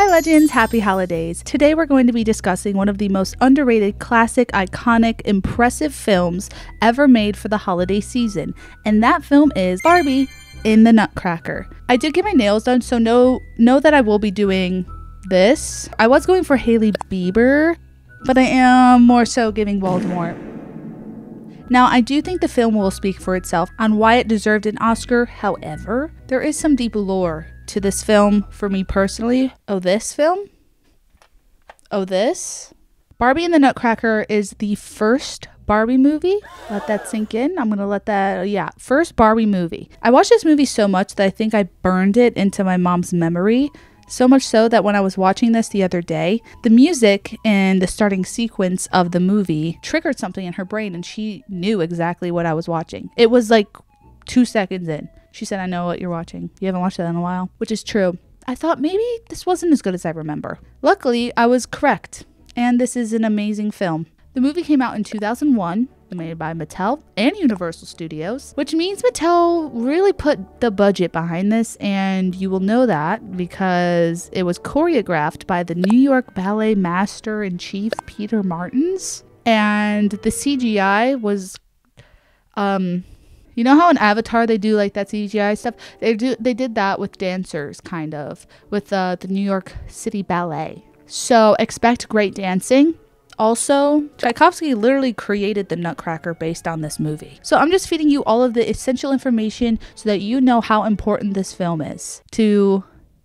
Hi Legends, happy holidays. Today we're going to be discussing one of the most underrated, classic, iconic, impressive films ever made for the holiday season, and that film is Barbie in the Nutcracker. I did get my nails done, so know that I will be doing this. I was going for Hailey Bieber, but I am more so giving Voldemort. Now, I do think the film will speak for itself on why it deserved an Oscar. However, there is some deep lore to this film for me personally. Oh, this film? Oh, this? Barbie and the Nutcracker is the first Barbie movie. Let that sink in. I'm gonna let that, yeah, first Barbie movie. I watched this movie so much that I think I burned it into my mom's memory. So much so that when I was watching this the other day, the music and the starting sequence of the movie triggered something in her brain and she knew exactly what I was watching. It was like 2 seconds in. She said, "I know what you're watching. You haven't watched that in a while," which is true. I thought maybe this wasn't as good as I remember. Luckily, I was correct, and this is an amazing film. The movie came out in 2001, made by Mattel and Universal Studios, which means Mattel really put the budget behind this, and you will know that because it was choreographed by the New York Ballet Master-in-Chief Peter Martins, and the CGI was, you know how in Avatar they do like that CGI stuff? They did that with dancers, kind of, with the New York City Ballet. So expect great dancing. Also, Tchaikovsky literally created the Nutcracker based on this movie. So I'm just feeding you all of the essential information so that you know how important this film is to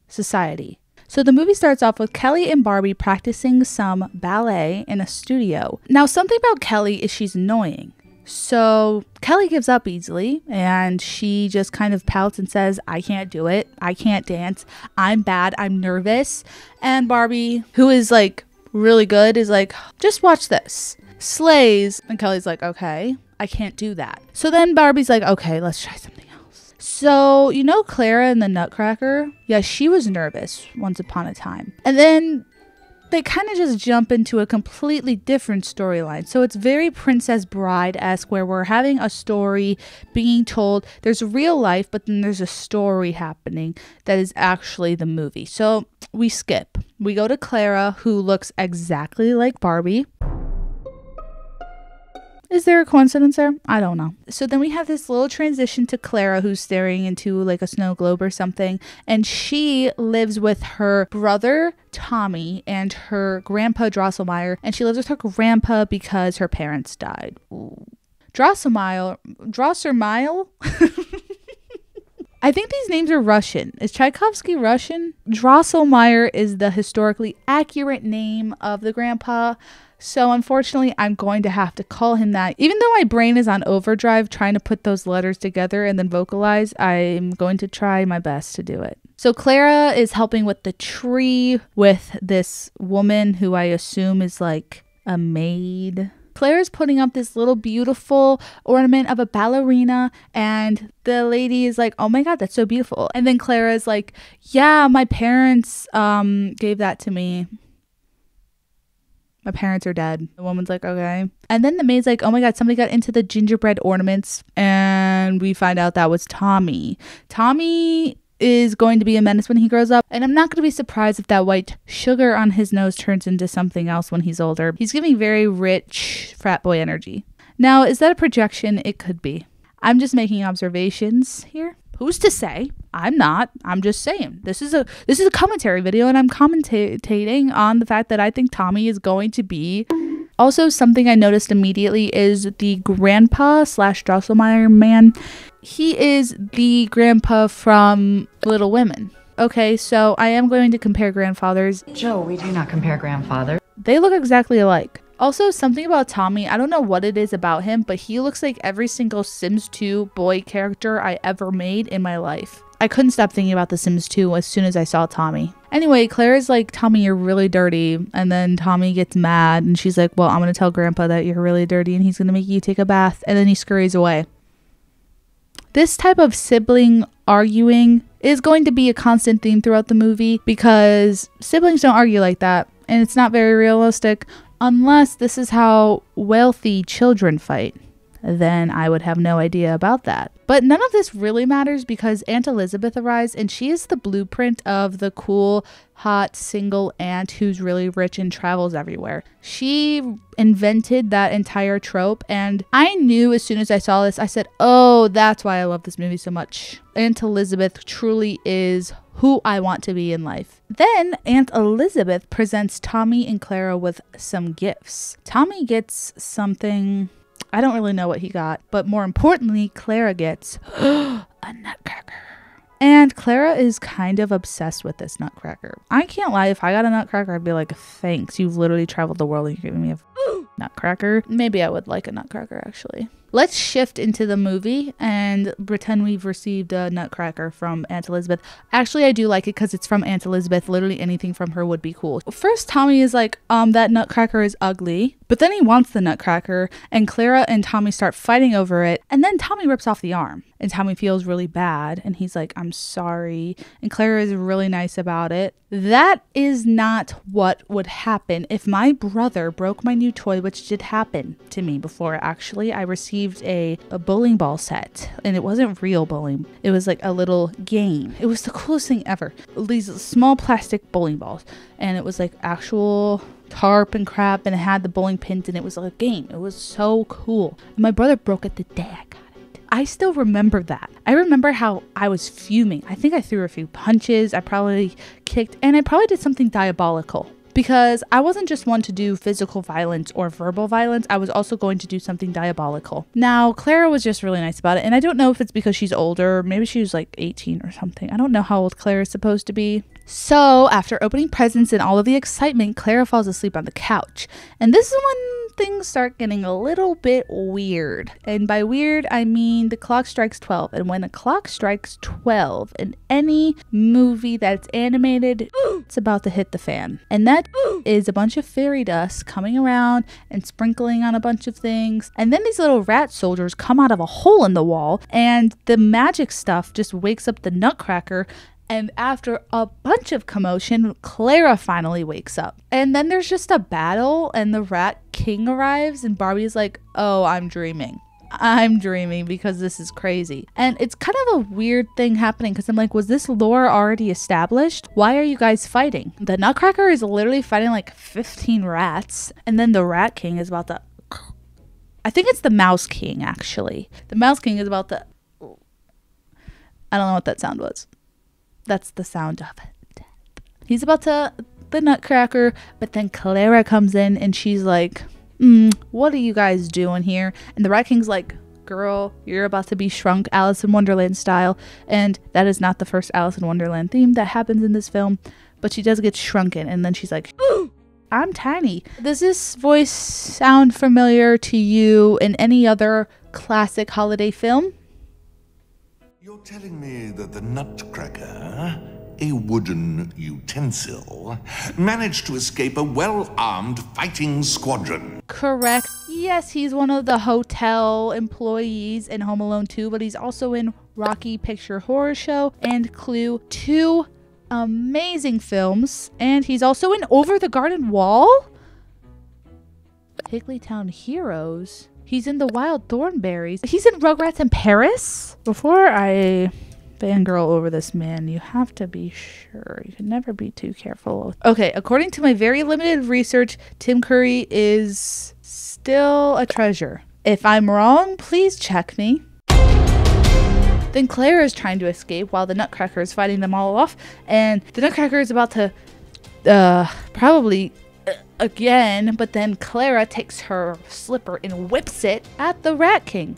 society. So the movie starts off with Kelly and Barbie practicing some ballet in a studio. Now, something about Kelly is she's annoying. So Kelly gives up easily and she just kind of pouts and says, "I can't do it. I can't dance. I'm bad. I'm nervous." And Barbie, who is like really good, is like, "Just watch this." Slays, and Kelly's like, "Okay, I can't do that." So then Barbie's like, "Okay, let's try something else." So you know Clara in the Nutcracker? Yeah, she was nervous once upon a time. And then they kind of just jump into a completely different storyline. So it's very Princess Bride-esque, where we're having a story being told. There's real life, but then there's a story happening that is actually the movie. So we skip. We go to Clara, who looks exactly like Barbie. Is there a coincidence there? I don't know. So then we have this little transition to Clara, who's staring into like a snow globe or something. And she lives with her brother, Tommy, and her grandpa, Drosselmeyer. And she lives with her grandpa because her parents died. Ooh. Drosselmeyer? I think these names are Russian. Is Tchaikovsky Russian? Drosselmeyer is the historically accurate name of the grandpa. So unfortunately, I'm going to have to call him that. Even though my brain is on overdrive trying to put those letters together and then vocalize, I'm going to try my best to do it. So Clara is helping with the tree with this woman who I assume is like a maid. Claire's putting up this little beautiful ornament of a ballerina, and the lady is like, "Oh my god, that's so beautiful." And then Clara is like, "Yeah, my parents gave that to me. My parents are dead." The woman's like, "Okay." And then the maid's like, "Oh my god, somebody got into the gingerbread ornaments," and we find out that was Tommy. Tommy is going to be a menace when he grows up, and I'm not going to be surprised if that white sugar on his nose turns into something else when he's older. He's giving very rich frat boy energy. Now, is that a projection? It could be. I'm just making observations here. Who's to say? I'm not. I'm just saying. This is a commentary video, and I'm commentating on the fact that I think Tommy is going to be. Also, something I noticed immediately is the grandpa slash Drosselmeyer man. He is the grandpa from Little Women. Okay, so I am going to compare grandfathers. Joe, we do not compare grandfathers. They look exactly alike. Also, something about Tommy, I don't know what it is about him, but he looks like every single Sims 2 boy character I ever made in my life. I couldn't stop thinking about The Sims 2 as soon as I saw Tommy. Anyway, Clara's like, "Tommy, you're really dirty." And then Tommy gets mad and she's like, "Well, I'm going to tell Grandpa that you're really dirty and he's going to make you take a bath." And then he scurries away. This type of sibling arguing is going to be a constant theme throughout the movie because siblings don't argue like that. And it's not very realistic unless this is how wealthy children fight. then I would have no idea about that. But none of this really matters because Aunt Elizabeth arrives and she is the blueprint of the cool, hot, single aunt who's really rich and travels everywhere. She invented that entire trope, and I knew as soon as I saw this, I said, oh, that's why I love this movie so much. Aunt Elizabeth truly is who I want to be in life. Then Aunt Elizabeth presents Tommy and Clara with some gifts. Tommy gets something... I don't really know what he got, but more importantly, Clara gets a nutcracker. And Clara is kind of obsessed with this nutcracker. I can't lie, if I got a nutcracker, I'd be like, thanks, you've literally traveled the world and you're giving me a nutcracker. Maybe I would like a nutcracker, actually. Let's shift into the movie and pretend we've received a nutcracker from Aunt Elizabeth. Actually, I do like it because it's from Aunt Elizabeth. Literally anything from her would be cool. First, Tommy is like, that nutcracker is ugly. But then he wants the nutcracker, and Clara and Tommy start fighting over it. And then Tommy rips off the arm, and Tommy feels really bad. And he's like, I'm sorry. And Clara is really nice about it. That is not what would happen if my brother broke my new toy, which did happen to me before, actually. I received a bowling ball set, and it wasn't real bowling, it was like a little game. It was the coolest thing ever. These small plastic bowling balls, and it was like actual tarp and crap, and it had the bowling pins, and it was like a game. It was so cool. My brother broke it the day I got it. I still remember that. I remember how I was fuming. I think I threw a few punches, I probably kicked, and I probably did something diabolical. Because I wasn't just one to do physical violence or verbal violence, I was also going to do something diabolical. Now, Clara was just really nice about it, and I don't know if it's because she's older, maybe she was like 18 or something. I don't know how old Clara is supposed to be. So, after opening presents and all of the excitement, Clara falls asleep on the couch. And this is when things start getting a little bit weird. And by weird, I mean the clock strikes 12. And when a clock strikes 12 in any movie that's animated, it's about to hit the fan. And that is a bunch of fairy dust coming around and sprinkling on a bunch of things. And then these little rat soldiers come out of a hole in the wall, and the magic stuff just wakes up the nutcracker. And after a bunch of commotion, Clara finally wakes up. And then there's just a battle, and the Rat King arrives, and Barbie's like, oh, I'm dreaming. I'm dreaming because this is crazy. And it's kind of a weird thing happening because I'm like, was this lore already established? Why are you guys fighting? The Nutcracker is literally fighting like 15 rats, and then the Rat King is about to... I think it's the Mouse King, actually. The Mouse King is about to... I don't know what that sound was. That's the sound of it. He's about to the nutcracker, but then Clara comes in and she's like, what are you guys doing here? And the Rat King's like, girl, you're about to be shrunk Alice in Wonderland style. And that is not the first Alice in Wonderland theme that happens in this film, but she does get shrunken. And then she's like, I'm tiny. Does this voice sound familiar to you in any other classic holiday film? You're telling me that the nutcracker, a wooden utensil, managed to escape a well-armed fighting squadron. Correct. Yes, he's one of the hotel employees in Home Alone 2, but he's also in Rocky Picture Horror Show and Clue, 2 amazing films. And he's also in Over the Garden Wall, Higglytown Heroes. He's in the Wild Thornberries. He's in Rugrats in Paris. Before I fangirl over this man, you have to be sure. You can never be too careful. Okay, according to my very limited research, Tim Curry is still a treasure. If I'm wrong, please check me. Then Clara is trying to escape while the Nutcracker is fighting them all off. And the Nutcracker is about to probably... again, but then Clara takes her slipper and whips it at the Rat King,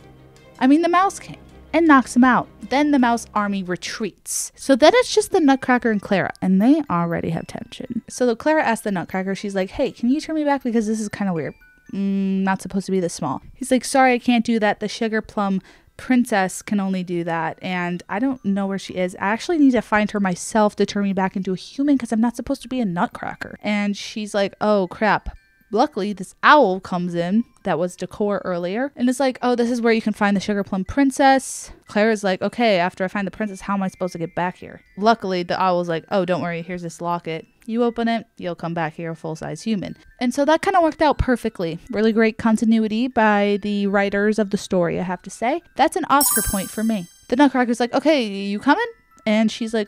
the Mouse King, and knocks him out. Then the mouse army retreats. So then it's just the Nutcracker and Clara, and they already have tension. So Clara asks the Nutcracker, she's like, hey, can you turn me back because this is kind of weird. Not supposed to be this small. He's like, sorry, I can't do that. The sugar plum princess can only do that, and I don't know where she is. I actually need to find her myself to turn me back into a human because I'm not supposed to be a nutcracker. And she's like, oh crap, Luckily, this owl comes in that was decor earlier and it's like, oh, this is where you can find the Sugar Plum Princess. Clara's like, okay, after I find the princess, how am I supposed to get back here? Luckily, the owl's like, oh, don't worry, here's this locket. You open it, you'll come back here a full-size human. And so that kind of worked out perfectly. Really great continuity by the writers of the story, I have to say. That's an Oscar point for me. The Nutcracker's like, okay, you coming? And she's like,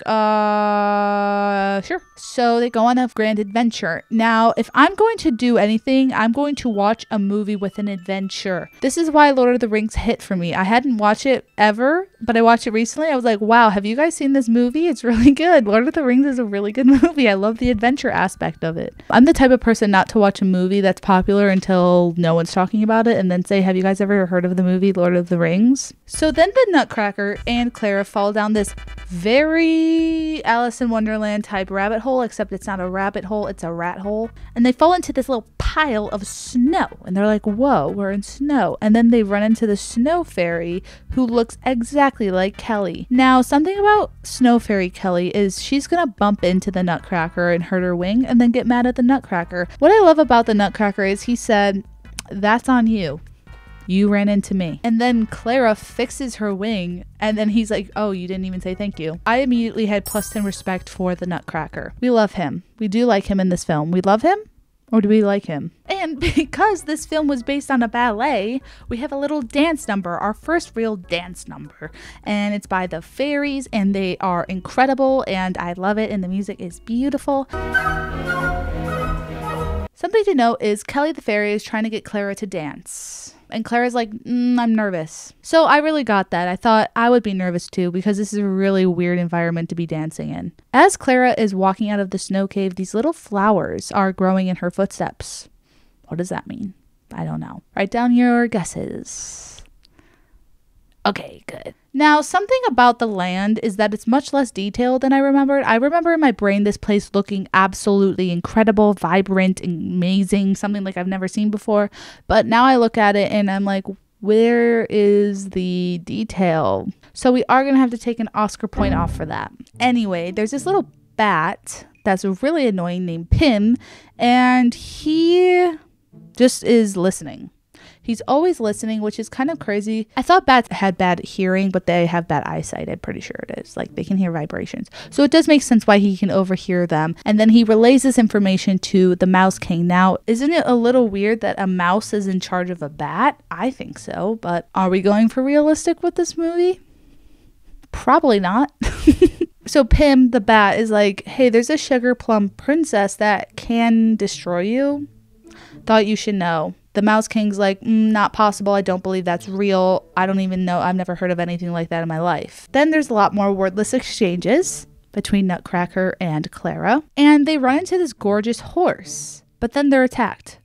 sure. So they go on a grand adventure. Now, if I'm going to do anything, I'm going to watch a movie with an adventure. This is why Lord of the Rings hit for me. I hadn't watched it ever, but I watched it recently. I was like, wow, have you guys seen this movie? It's really good. Lord of the Rings is a really good movie. I love the adventure aspect of it. I'm the type of person not to watch a movie that's popular until no one's talking about it and then say, have you guys ever heard of the movie Lord of the Rings? So then the Nutcracker and Clara fall down this very Alice in Wonderland type rabbit hole, except it's not a rabbit hole, it's a rat hole. And they fall into this little pile of snow and they're like, whoa, we're in snow. And then they run into the snow fairy who looks exactly like Kelly. Now, something about snow fairy Kelly is she's gonna bump into the Nutcracker and hurt her wing and then get mad at the Nutcracker. What I love about the Nutcracker is he said, that's on you. You ran into me. And then Clara fixes her wing and then he's like, oh, you didn't even say thank you. I immediately had plus 10 respect for the Nutcracker. We love him. We do like him in this film. We love him or do we like him? And because this film was based on a ballet, we have a little dance number, our first real dance number. And it's by the fairies and they are incredible and I love it and the music is beautiful. Something to note is Kelly the fairy is trying to get Clara to dance. And Clara's like, I'm nervous. So I really got that. I thought I would be nervous too because this is a really weird environment to be dancing in. As Clara is walking out of the snow cave, these little flowers are growing in her footsteps. What does that mean? I don't know. Write down your guesses. Okay, good. Now, something about the land is that it's much less detailed than I remembered. I remember in my brain this place looking absolutely incredible, vibrant, amazing, something like I've never seen before. But now I look at it and I'm like, where is the detail? So we are going to have to take an Oscar point off for that. Anyway, there's this little bat that's really annoying named Pim, and he just is listening. He's always listening, which is kind of crazy. I thought bats had bad hearing, but they have bad eyesight. I'm pretty sure it is. Like, they can hear vibrations. So it does make sense why he can overhear them. And then he relays this information to the Mouse King. Now, isn't it a little weird that a mouse is in charge of a bat? I think so, but are we going for realistic with this movie? Probably not. So Pim, the bat, is like, hey, there's a Sugar Plum Princess that can destroy you. Thought you should know. The Mouse King's like, not possible. I don't believe that's real. I don't even know. I've never heard of anything like that in my life. Then there's a lot more wordless exchanges between Nutcracker and Clara. And they run into this gorgeous horse. But then they're attacked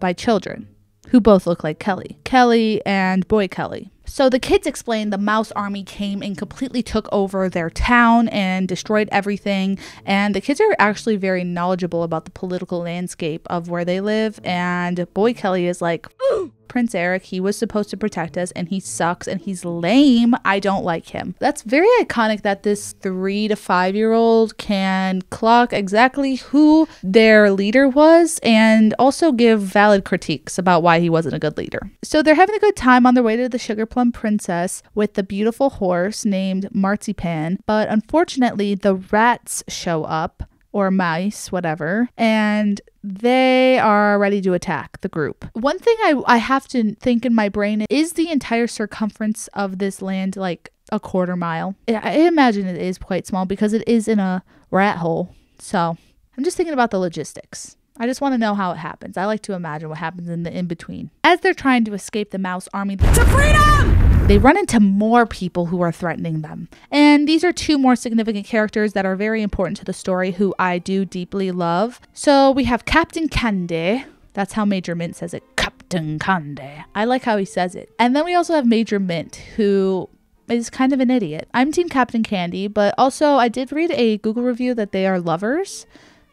by children who both look like Kelly. Kelly and Boy Kelly. So the kids explain the mouse army came and completely took over their town and destroyed everything. And the kids are actually very knowledgeable about the political landscape of where they live. And Boy Kelly is like, ooh, Prince Eric, he was supposed to protect us and he sucks and he's lame. I don't like him. That's very iconic that this 3- to 5-year-old can clock exactly who their leader was and also give valid critiques about why he wasn't a good leader. So they're having a good time on their way to the Sugar Plum Princess with the beautiful horse named Marzipan, but unfortunately the rats show up, or mice, whatever, and they are ready to attack the group. One thing I have to think in my brain is the entire circumference of this land like a quarter mile. I imagine it is quite small because it is in a rat hole. So I'm just thinking about the logistics. I just want to know how it happens. I like to imagine what happens in the in-between. As they're trying to escape the mouse army to freedom, they run into more people who are threatening them. And these are two more significant characters that are very important to the story who I do deeply love. So we have Captain Candy. That's how Major Mint says it. Captain Candy. I like how he says it. And then we also have Major Mint, who is kind of an idiot. I'm Team Captain Candy, but also I did read a Google review that they are lovers.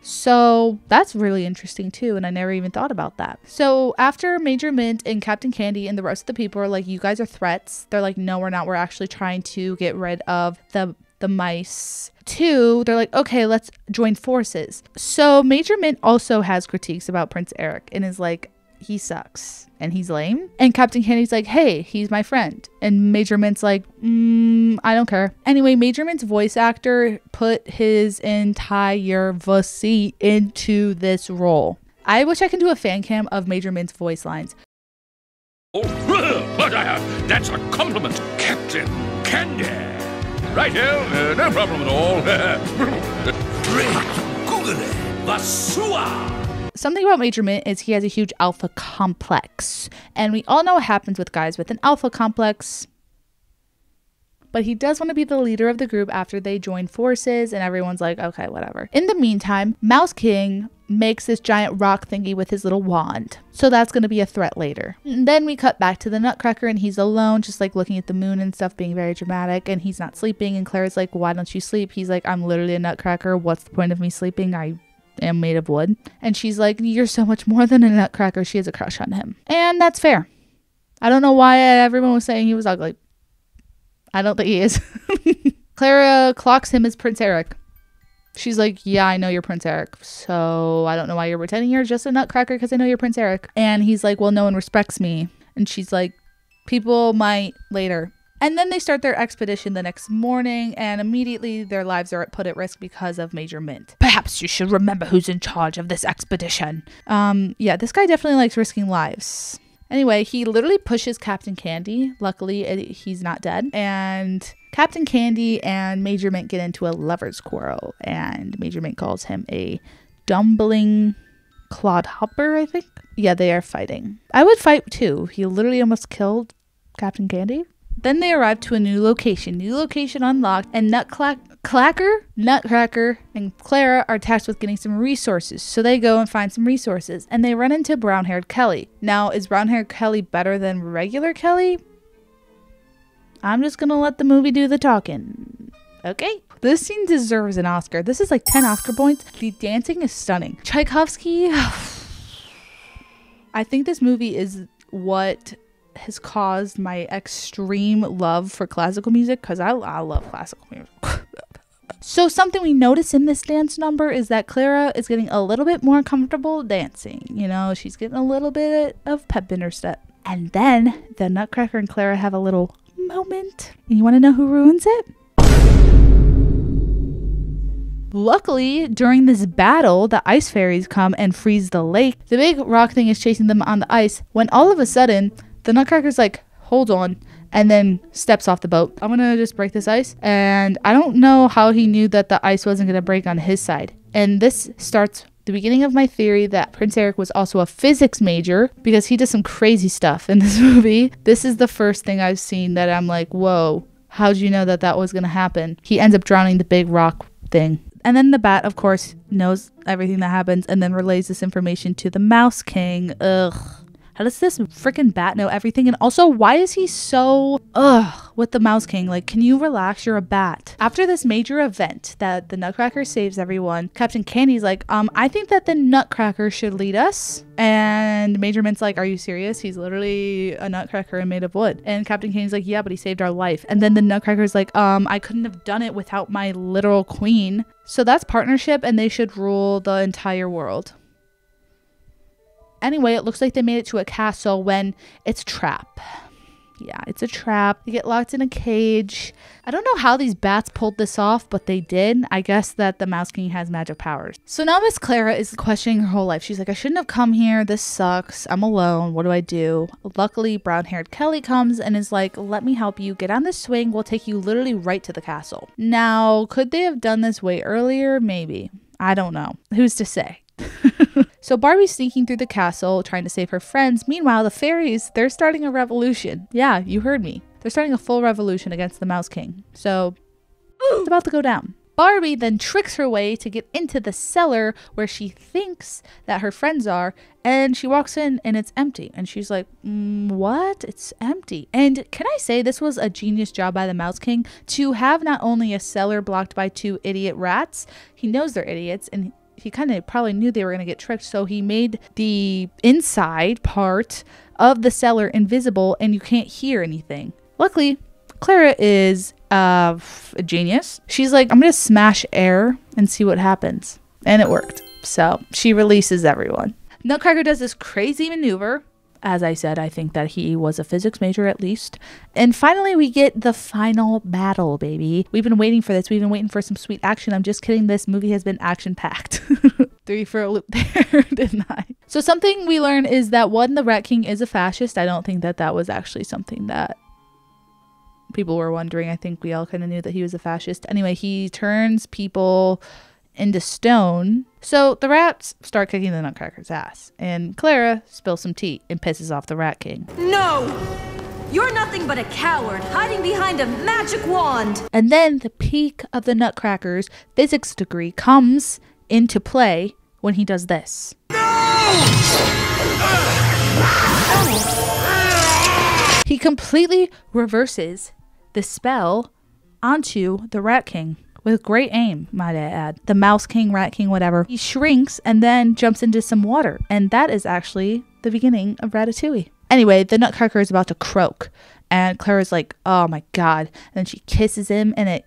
So that's really interesting too, and I never even thought about that. So after Major Mint and Captain Candy and the rest of the people are like, you guys are threats, they're like, no, we're not. We're actually trying to get rid of the the mice. Two, they're like, okay, let's join forces. So Major Mint also has critiques about Prince Eric and is like, he sucks and he's lame. And Captain Candy's like, hey, he's my friend. And Major Mint's like, I don't care. Anyway, Major Mint's voice actor put his entire voice into this role. I wish I could do a fan cam of Major Mint's voice lines. Oh, but that's a compliment, Captain Candy. Right here, no problem at all. Something about Major Mint is he has a huge alpha complex. And we all know what happens with guys with an alpha complex. But he does want to be the leader of the group after they join forces, and everyone's like, okay, whatever. In the meantime, Mouse King makes this giant rock thingy with his little wand. So that's going to be a threat later. And then we cut back to the Nutcracker, and he's alone, just like looking at the moon and stuff, being very dramatic, and he's not sleeping. And Clara's like, why don't you sleep? He's like, I'm literally a Nutcracker. What's the point of me sleeping? I am made of wood. And she's like, you're so much more than a Nutcracker. She has a crush on him. And that's fair. I don't know why everyone was saying he was ugly. I don't think he is. Clara clocks him as Prince Eric. She's like, yeah, I know you're Prince Eric, so I don't know why you're pretending you're just a Nutcracker, because I know you're Prince Eric. And he's like, well, no one respects me. And she's like, people might later. And then they start their expedition the next morning, and immediately their lives are put at risk because of Major Mint. Perhaps you should remember who's in charge of this expedition. Yeah, this guy definitely likes risking lives. Anyway, he literally pushes Captain Candy. Luckily, he's not dead. And Captain Candy and Major Mint get into a lover's quarrel. And Major Mint calls him a dumbling clodhopper, I think. Yeah, they are fighting. I would fight too. He literally almost killed Captain Candy. Then they arrive to a new location. New location unlocked. And Nutcracker and Clara are tasked with getting some resources. So they go and find some resources. And they run into brown-haired Kelly. Now, is brown-haired Kelly better than regular Kelly? I'm just going to let the movie do the talking. Okay. This scene deserves an Oscar. This is like 10 Oscar points. The dancing is stunning. Tchaikovsky. I think this movie is what has caused my extreme love for classical music, because I love classical music. So something we notice in this dance number is that Clara is getting a little bit more comfortable dancing. You know, she's getting a little bit of pep in her step. And then the Nutcracker and Clara have a little moment. And you want to know who ruins it? Luckily, during this battle, the ice fairies come and freeze the lake. The big rock thing is chasing them on the ice when all of a sudden, the Nutcracker's like, hold on, and then steps off the boat. I'm gonna just break this ice. And I don't know how he knew that the ice wasn't gonna break on his side. And this starts the beginning of my theory that Prince Eric was also a physics major, because he does some crazy stuff in this movie. This is the first thing I've seen that I'm like, whoa, how'd you know that that was gonna happen? He ends up drowning the big rock thing. And then the bat, of course, knows everything that happens and then relays this information to the Mouse King. Ugh. How does this freaking bat know everything? And also, why is he so with the Mouse King? Like, can you relax? You're a bat. After this major event that the Nutcracker saves everyone, Captain Candy's like, I think that the Nutcracker should lead us. And Major Mint's like, are you serious? He's literally a Nutcracker and made of wood. And Captain Candy's like, yeah, but he saved our life. And then the Nutcracker's like, I couldn't have done it without my literal queen. So that's partnership, and they should rule the entire world. Anyway, it looks like they made it to a castle when it's a trap. Yeah, it's a trap. You get locked in a cage. I don't know how these bats pulled this off, but they did. I guess that the Mouse King has magic powers. So now Miss Clara is questioning her whole life. She's like, I shouldn't have come here. This sucks. I'm alone. What do I do? Luckily, brown-haired Kelly comes and is like, let me help you. Get on this swing. We'll take you literally right to the castle. Now, could they have done this way earlier? Maybe. I don't know. Who's to say? So Barbie's sneaking through the castle trying to save her friends. Meanwhile, the fairies, they're starting a revolution. Yeah, you heard me. They're starting a full revolution against the Mouse King. So it's about to go down. Barbie then tricks her way to get into the cellar where she thinks that her friends are, and she walks in and it's empty. And she's like, what? It's empty. And can I say this was a genius job by the Mouse King to have not only a cellar blocked by two idiot rats, he knows they're idiots, and he kind of probably knew they were going to get tricked, so he made the inside part of the cellar invisible and you can't hear anything. Luckily, Clara is a genius. She's like, I'm gonna smash air and see what happens. And it worked. So she releases everyone. Nutcracker does this crazy maneuver. As I said, I think that he was a physics major at least. And finally, we get the final battle, baby. We've been waiting for this. We've been waiting for some sweet action. I'm just kidding. This movie has been action-packed. Three for a loop there, didn't I? So something we learn is that, one, the Rat King is a fascist. I don't think that that was actually something that people were wondering. I think we all kind of knew that he was a fascist. Anyway, he turns people into stone. So the rats start kicking the Nutcracker's ass, and Clara spills some tea and pisses off the Rat King. No! You're nothing but a coward hiding behind a magic wand! And then the peak of the Nutcracker's physics degree comes into play when he does this. No! He completely reverses the spell onto the Rat King. With great aim, might I add. The Mouse King, Rat King, whatever. He shrinks and then jumps into some water. And that is actually the beginning of Ratatouille. Anyway, the Nutcracker is about to croak. And Clara's like, oh my god. And then she kisses him and it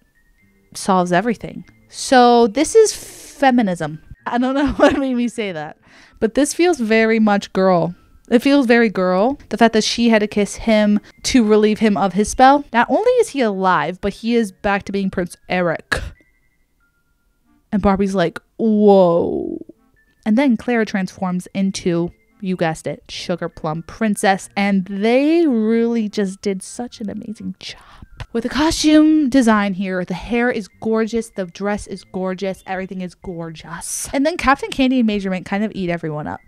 solves everything. So this is feminism. I don't know what made me say that. But this feels very much girl. It feels very girl. The fact that she had to kiss him to relieve him of his spell. Not only is he alive, but he is back to being Prince Eric. And Barbie's like, whoa. And then Clara transforms into, you guessed it, Sugar Plum Princess. And they really just did such an amazing job. With the costume design here, the hair is gorgeous, the dress is gorgeous, everything is gorgeous. And then Captain Candy and Measurement kind of eat everyone up.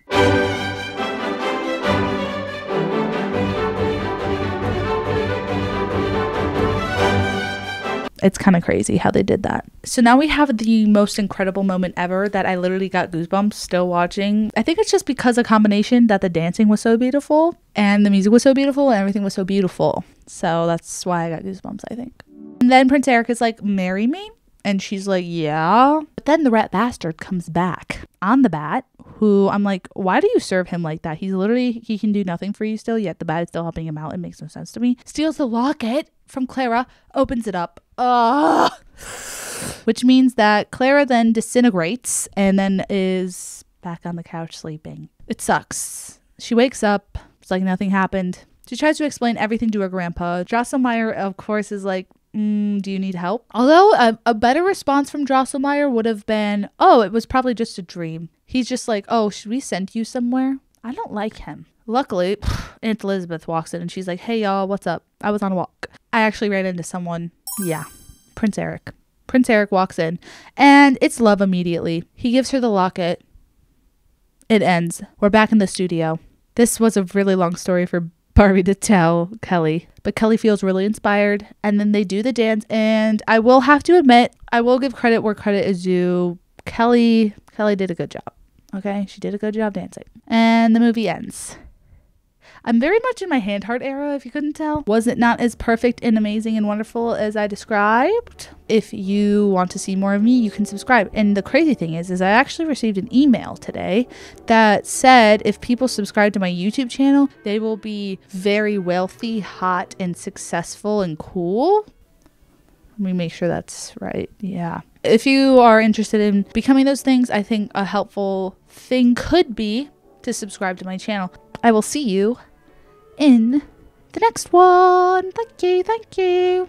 It's kind of crazy how they did that. So now we have the most incredible moment ever that I literally got goosebumps still watching. I think it's just because a combination that the dancing was so beautiful and the music was so beautiful and everything was so beautiful. So that's why I got goosebumps, I think. And then Prince Eric is like, marry me? And she's like, yeah. But then the rat bastard comes back on the bat, who I'm like, why do you serve him like that? He's literally, he can do nothing for you still, yet the bat is still helping him out. It makes no sense to me. Steals the locket from Clara, opens it up. Which means that Clara then disintegrates and then is back on the couch sleeping. It sucks. She wakes up. It's like nothing happened. She tries to explain everything to her grandpa. Drosselmeyer, of course, is like, do you need help? Although a better response from Drosselmeyer would have been, oh, it was probably just a dream. He's just like, oh, should we send you somewhere? I don't like him. Luckily, Aunt Elizabeth walks in and she's like, hey, y'all, what's up? I was on a walk. I actually ran into someone. Yeah, Prince Eric. Prince Eric walks in and it's love immediately. He gives her the locket. It ends. We're back in the studio. This was a really long story for Barbie to tell Kelly, but Kelly feels really inspired and then they do the dance. And I will have to admit, I will give credit where credit is due. Kelly did a good job. Okay, she did a good job dancing. And the movie ends. I'm very much in my Handheart era, if you couldn't tell. Was it not as perfect and amazing and wonderful as I described? If you want to see more of me, you can subscribe. And the crazy thing is I actually received an email today that said if people subscribe to my YouTube channel, they will be very wealthy, hot, and successful and cool. Let me make sure that's right. Yeah. If you are interested in becoming those things, I think a helpful thing could be to subscribe to my channel. I will see you in the next one. Thank you. Thank you.